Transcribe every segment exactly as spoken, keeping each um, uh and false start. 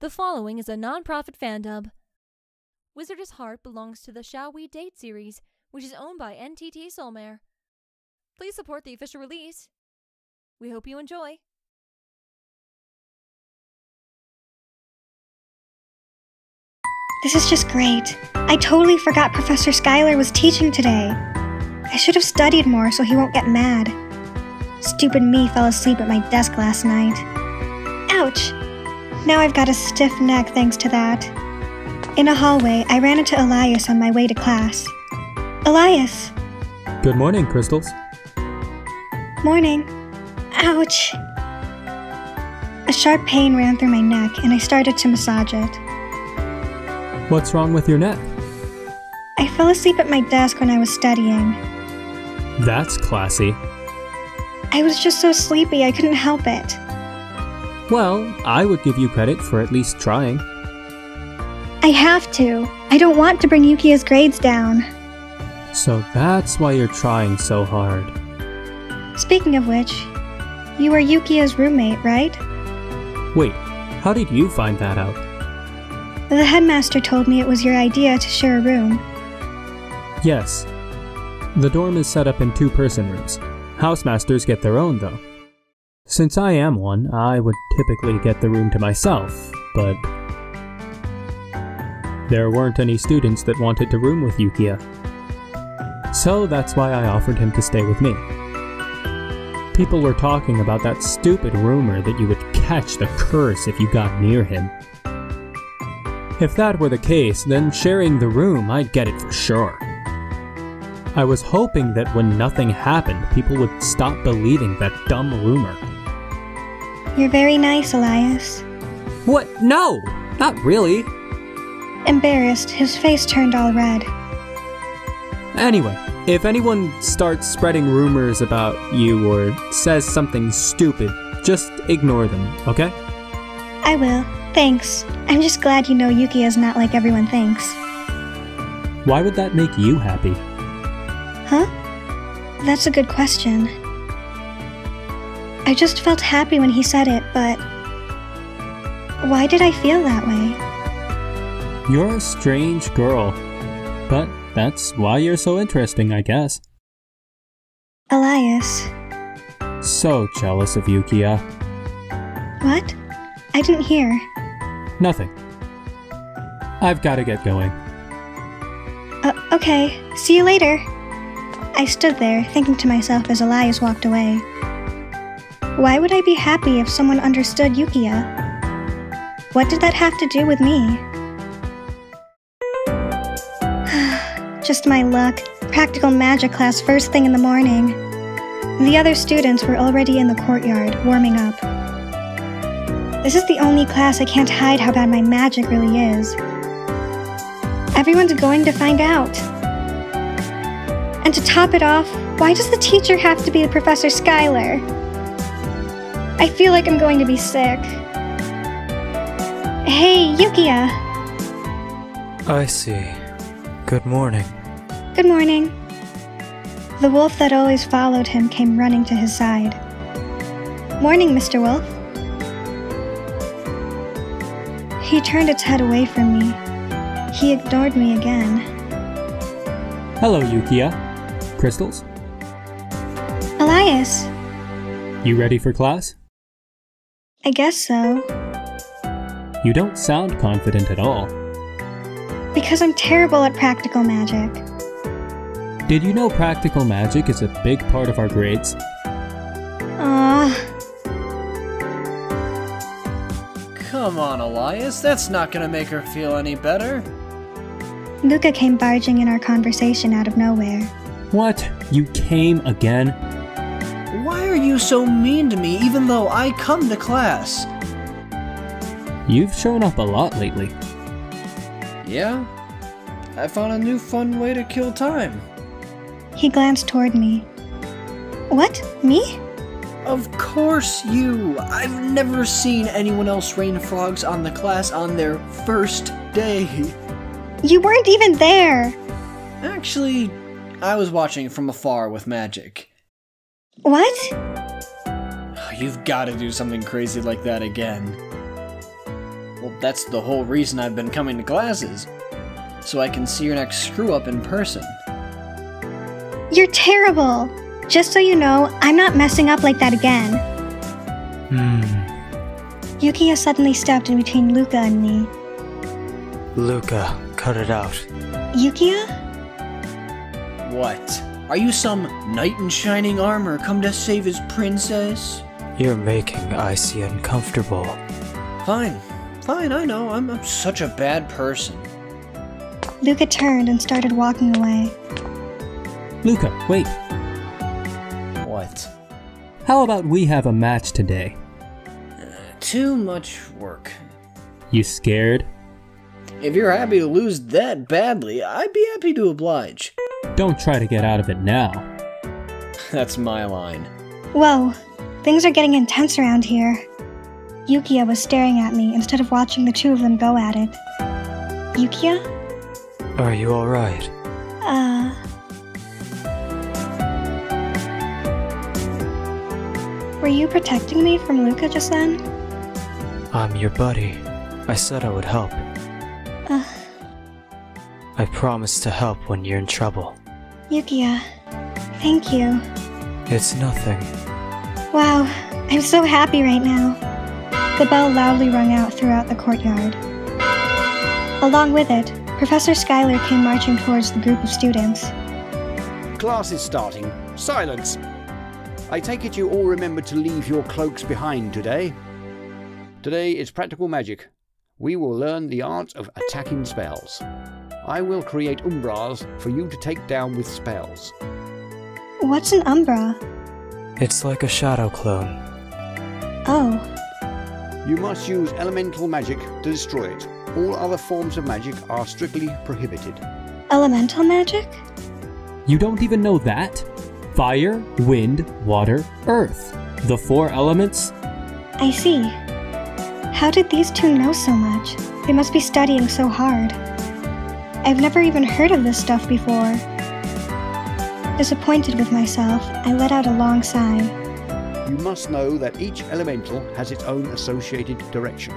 The following is a non-profit fan dub. Wizardess Heart belongs to the Shall We Date series, which is owned by N T T Solmare. Please support the official release. We hope you enjoy. This is just great. I totally forgot Professor Schuyler was teaching today. I should have studied more so he won't get mad. Stupid me fell asleep at my desk last night. Ouch! Now I've got a stiff neck thanks to that. In a hallway, I ran into Elias on my way to class. Elias! Good morning, Crystals. Morning. Ouch! A sharp pain ran through my neck and I started to massage it. What's wrong with your neck? I fell asleep at my desk when I was studying. That's classy. I was just so sleepy I couldn't help it. Well, I would give you credit for at least trying. I have to. I don't want to bring Yukiya's grades down. So that's why you're trying so hard. Speaking of which, you are Yukiya's roommate, right? Wait, how did you find that out? The headmaster told me it was your idea to share a room. Yes. The dorm is set up in two-person rooms. Housemasters get their own, though. Since I am one, I would typically get the room to myself, but there weren't any students that wanted to room with Yukiya. So that's why I offered him to stay with me. People were talking about that stupid rumor that you would catch the curse if you got near him. If that were the case, then sharing the room, I'd get it for sure. I was hoping that when nothing happened, people would stop believing that dumb rumor. You're very nice, Elias. What? No! Not really! Embarrassed, his face turned all red. Anyway, if anyone starts spreading rumors about you or says something stupid, just ignore them, okay? I will. Thanks. I'm just glad you know Yukiya's not like everyone thinks. Why would that make you happy? Huh? That's a good question. I just felt happy when he said it, but why did I feel that way? You're a strange girl, but that's why you're so interesting, I guess. Elias. So jealous of Yukiya. What? I didn't hear. Nothing. I've gotta get going. Uh, okay, see you later. I stood there, thinking to myself as Elias walked away. Why would I be happy if someone understood Yukiya? What did that have to do with me? Just my luck. Practical magic class first thing in the morning. The other students were already in the courtyard, warming up. This is the only class I can't hide how bad my magic really is. Everyone's going to find out. And to top it off, why does the teacher have to be the Professor Schuyler? I feel like I'm going to be sick. Hey, Yukiya! I see. Good morning. Good morning. The wolf that always followed him came running to his side. Morning, Mister Wolf. He turned its head away from me. He ignored me again. Hello, Yukiya. Crystals? Elias! You ready for class? I guess so. You don't sound confident at all. Because I'm terrible at practical magic. Did you know practical magic is a big part of our grades? Aww. Come on, Elias, that's not gonna make her feel any better. Luca came barging in our conversation out of nowhere. What? You came again? Why are you so mean to me even though I come to class? You've shown up a lot lately. Yeah, I found a new fun way to kill time. He glanced toward me. What? Me? Of course you! I've never seen anyone else rain frogs on the class on their first day. You weren't even there! Actually, I was watching from afar with magic. What? You've got to do something crazy like that again. Well, that's the whole reason I've been coming to classes. So I can see your next screw-up in person. You're terrible! Just so you know, I'm not messing up like that again. Hmm. Yukiya suddenly stepped in between Luca and me. Luca, cut it out. Yukiya? What? Are you some knight in shining armor come to save his princess? You're making Icy uncomfortable. Fine. Fine, I know. I'm, I'm such a bad person. Luca turned and started walking away. Luca, wait. What? How about we have a match today? Uh, too much work. You scared? If you're happy to lose that badly, I'd be happy to oblige. Don't try to get out of it now. That's my line. Whoa. Things are getting intense around here. Yukiya was staring at me instead of watching the two of them go at it. Yukiya? Are you alright? Uh... Were you protecting me from Luca just then? I'm your buddy. I said I would help. Uh... I promised to help when you're in trouble. Yukiya, thank you. It's nothing. Wow, I'm so happy right now. The bell loudly rung out throughout the courtyard. Along with it, Professor Schuyler came marching towards the group of students. Class is starting. Silence! I take it you all remember to leave your cloaks behind today. Today is practical magic. We will learn the art of attacking spells. I will create umbras for you to take down with spells. What's an umbra? It's like a shadow clone. Oh. You must use elemental magic to destroy it. All other forms of magic are strictly prohibited. Elemental magic? You don't even know that? Fire, wind, water, earth. The four elements? I see. How did these two know so much? They must be studying so hard. I've never even heard of this stuff before. Disappointed with myself, I let out a long sigh. You must know that each elemental has its own associated direction.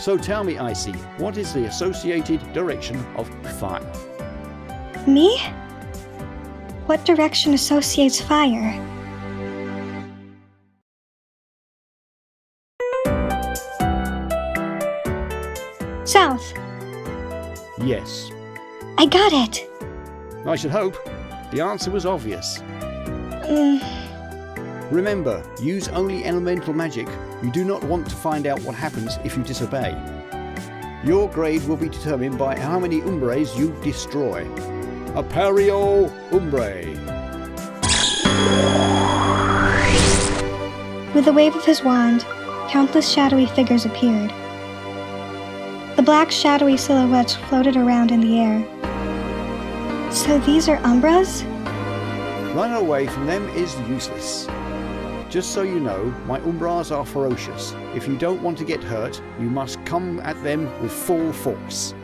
So tell me, Icy, what is the associated direction of fire? Me? What direction associates fire? South. Yes. I got it. I should hope. The answer was obvious. Mm. Remember, use only elemental magic. You do not want to find out what happens if you disobey. Your grade will be determined by how many umbres you destroy. Aperio Umbre. With a wave of his wand, countless shadowy figures appeared. The black shadowy silhouettes floated around in the air. So these are umbras? Run away from them is useless. Just so you know, my umbras are ferocious. If you don't want to get hurt, you must come at them with full force.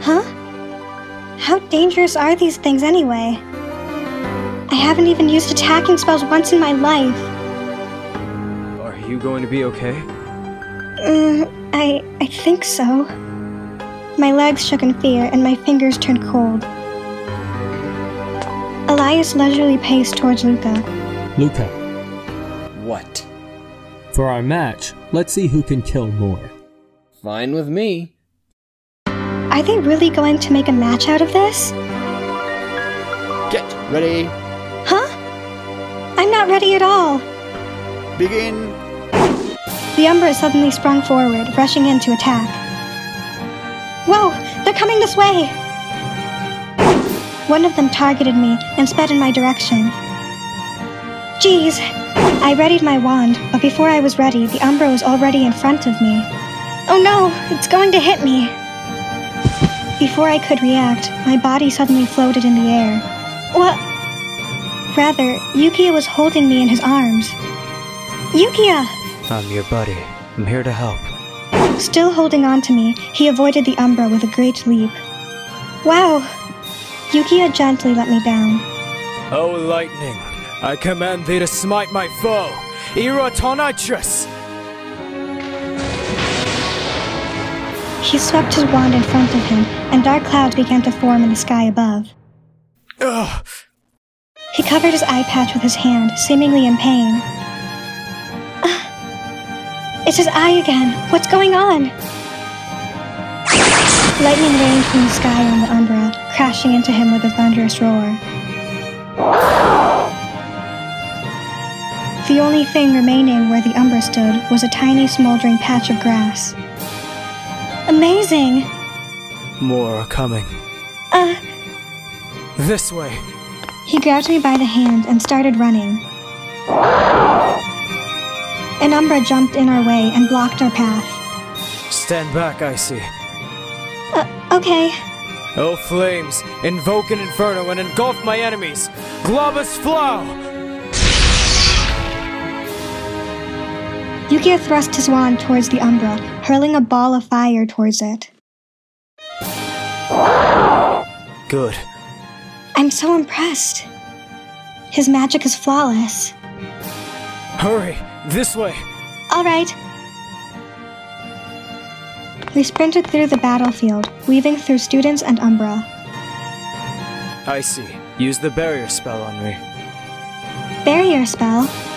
Huh? How dangerous are these things anyway? I haven't even used attacking spells once in my life. Are you going to be okay? Um, I, I think so. My legs shook in fear and my fingers turned cold. Elias leisurely paced towards Luca. Luca. What? For our match, let's see who can kill more. Fine with me. Are they really going to make a match out of this? Get ready. Huh? I'm not ready at all. Begin. The Umbra suddenly sprung forward, rushing in to attack. Whoa! They're coming this way! One of them targeted me and sped in my direction. Jeez! I readied my wand, but before I was ready, the Umbra was already in front of me. Oh no! It's going to hit me! Before I could react, my body suddenly floated in the air. What? Rather, Yukiya was holding me in his arms. Yukiya! I'm your buddy. I'm here to help. Still holding on to me, he avoided the Umbra with a great leap. Wow! Yukiya gently let me down. Oh, lightning! I command thee to smite my foe! Erotonitris! He swept his wand in front of him, and dark clouds began to form in the sky above. Ugh. He covered his eye patch with his hand, seemingly in pain. Uh, it's his eye again. What's going on? Lightning rained from the sky on the Umbra, crashing into him with a thunderous roar. The only thing remaining where the Umbra stood was a tiny smoldering patch of grass. Amazing! More are coming. Uh... This way! He grabbed me by the hand and started running. An Umbra jumped in our way and blocked our path. Stand back, I see. Uh, okay. Oh, flames! Invoke an inferno and engulf my enemies! Globus Flow! Yukiya thrust his wand towards the Umbra, hurling a ball of fire towards it. Good. I'm so impressed. His magic is flawless. Hurry, this way. All right. We sprinted through the battlefield, weaving through students and Umbra. I see. Use the barrier spell on me. Barrier spell?